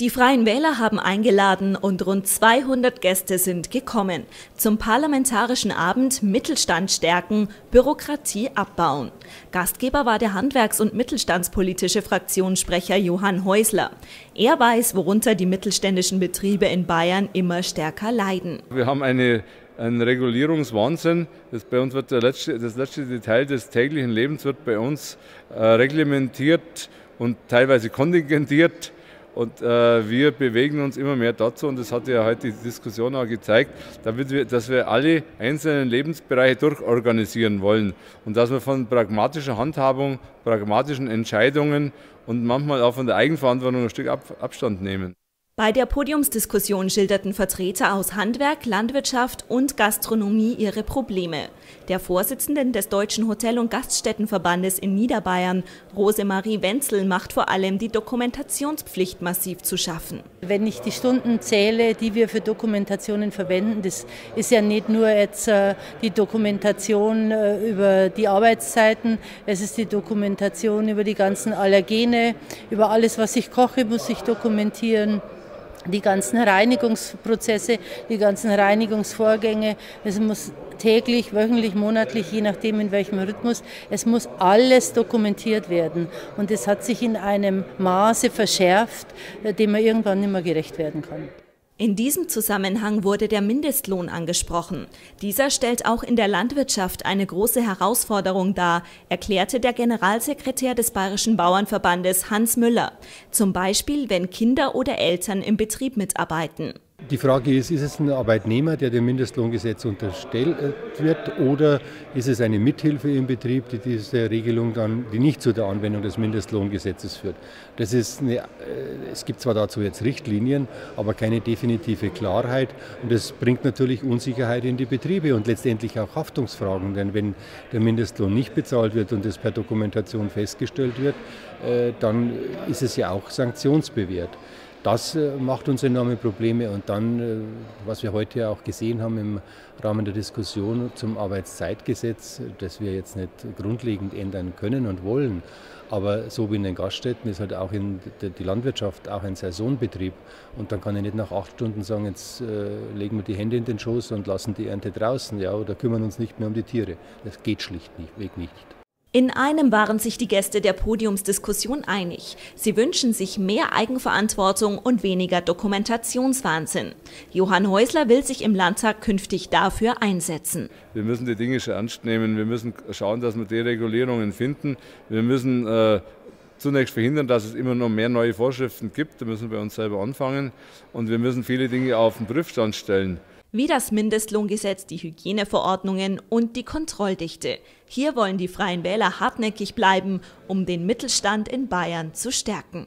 Die Freien Wähler haben eingeladen und rund 200 Gäste sind gekommen. Zum parlamentarischen Abend Mittelstand stärken, Bürokratie abbauen. Gastgeber war der handwerks- und mittelstandspolitische Fraktionssprecher Johann Häusler. Er weiß, worunter die mittelständischen Betriebe in Bayern immer stärker leiden. Wir haben einen Regulierungswahnsinn. Bei uns wird das letzte Detail des täglichen Lebens wird bei uns reglementiert und teilweise kontingentiert. Und wir bewegen uns immer mehr dazu, und das hat ja heute die Diskussion auch gezeigt, dass wir alle einzelnen Lebensbereiche durchorganisieren wollen und dass wir von pragmatischer Handhabung, pragmatischen Entscheidungen und manchmal auch von der Eigenverantwortung ein Stück Abstand nehmen. Bei der Podiumsdiskussion schilderten Vertreter aus Handwerk, Landwirtschaft und Gastronomie ihre Probleme. Der Vorsitzende des Deutschen Hotel- und Gaststättenverbandes in Niederbayern, Rosemarie Wenzel, macht vor allem die Dokumentationspflicht massiv zu schaffen. Wenn ich die Stunden zähle, die wir für Dokumentationen verwenden, das ist ja nicht nur jetzt die Dokumentation über die Arbeitszeiten, es ist die Dokumentation über die ganzen Allergene, über alles, was ich koche, muss ich dokumentieren. Die ganzen Reinigungsprozesse, die ganzen Reinigungsvorgänge, es muss täglich, wöchentlich, monatlich, je nachdem in welchem Rhythmus, es muss alles dokumentiert werden. Und es hat sich in einem Maße verschärft, dem man irgendwann nicht mehr gerecht werden kann. In diesem Zusammenhang wurde der Mindestlohn angesprochen. Dieser stellt auch in der Landwirtschaft eine große Herausforderung dar, erklärte der Generalsekretär des Bayerischen Bauernverbandes Hans Müller. Zum Beispiel, wenn Kinder oder Eltern im Betrieb mitarbeiten. Die Frage ist, ist es ein Arbeitnehmer, der dem Mindestlohngesetz unterstellt wird, oder ist es eine Mithilfe im Betrieb, die diese Regelung dann, die nicht zu der Anwendung des Mindestlohngesetzes führt? Das ist es gibt zwar dazu jetzt Richtlinien, aber keine definitive Klarheit, und das bringt natürlich Unsicherheit in die Betriebe und letztendlich auch Haftungsfragen, denn wenn der Mindestlohn nicht bezahlt wird und das per Dokumentation festgestellt wird, dann ist es ja auch sanktionsbewehrt. Das macht uns enorme Probleme, und dann, was wir heute auch gesehen haben im Rahmen der Diskussion zum Arbeitszeitgesetz, das wir jetzt nicht grundlegend ändern können und wollen, aber so wie in den Gaststätten ist halt auch in die Landwirtschaft auch ein Saisonbetrieb, und dann kann ich nicht nach 8 Stunden sagen, jetzt legen wir die Hände in den Schoß und lassen die Ernte draußen, ja, oder kümmern uns nicht mehr um die Tiere. Das geht schlichtweg nicht. In einem waren sich die Gäste der Podiumsdiskussion einig. Sie wünschen sich mehr Eigenverantwortung und weniger Dokumentationswahnsinn. Johann Häusler will sich im Landtag künftig dafür einsetzen. Wir müssen die Dinge ernst nehmen. Wir müssen schauen, dass wir Deregulierungen finden. Wir müssen zunächst verhindern, dass es immer noch mehr neue Vorschriften gibt. Da müssen wir bei uns selber anfangen. Und wir müssen viele Dinge auf den Prüfstand stellen. Wie das Mindestlohngesetz, die Hygieneverordnungen und die Kontrolldichte. Hier wollen die Freien Wähler hartnäckig bleiben, um den Mittelstand in Bayern zu stärken.